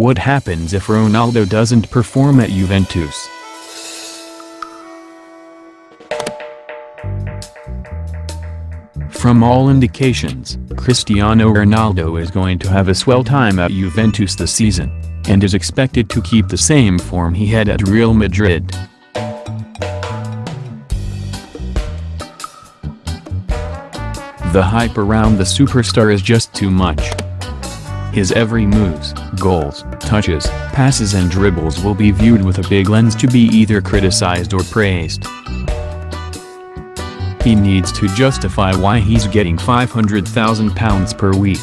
What happens if Ronaldo doesn't perform at Juventus? From all indications, Cristiano Ronaldo is going to have a swell time at Juventus this season, and is expected to keep the same form he had at Real Madrid. The hype around the superstar is just too much. His every moves, goals, touches, passes and dribbles will be viewed with a big lens to be either criticized or praised. He needs to justify why he's getting £500,000 per week.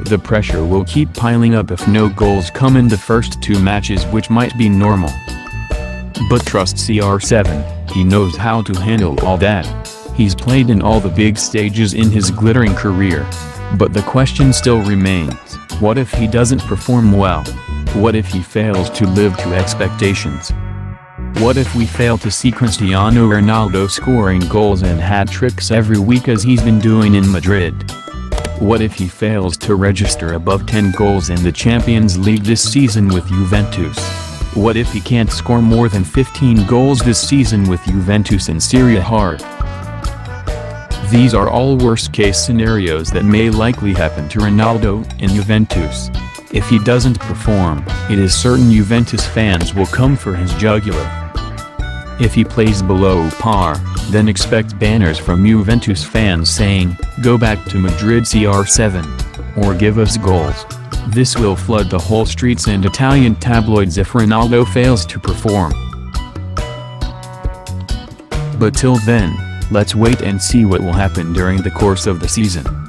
The pressure will keep piling up if no goals come in the first two matches, which might be normal. But trust CR7, he knows how to handle all that. He's played in all the big stages in his glittering career. But the question still remains, what if he doesn't perform well? What if he fails to live to expectations? What if we fail to see Cristiano Ronaldo scoring goals and hat-tricks every week as he's been doing in Madrid? What if he fails to register above 10 goals in the Champions League this season with Juventus? What if he can't score more than 15 goals this season with Juventus in Serie A? These are all worst-case scenarios that may likely happen to Ronaldo in Juventus. If he doesn't perform, it is certain Juventus fans will come for his jugular. If he plays below par, then expect banners from Juventus fans saying, "Go back to Madrid CR7," or "Give us goals." This will flood the whole streets and Italian tabloids if Ronaldo fails to perform. But till then, let's wait and see what will happen during the course of the season.